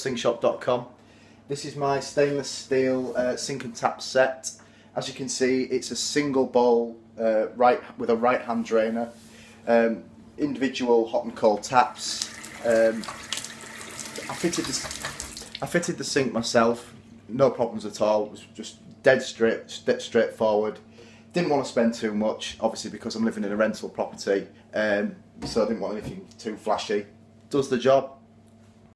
Sinkshop.com. This is my stainless steel sink and tap set. As you can see, it's a single bowl with a right hand drainer, individual hot and cold taps. I fitted the sink myself, no problems at all. It was just dead straightforward. Didn't want to spend too much, obviously, because I'm living in a rental property, so I didn't want anything too flashy. Does the job.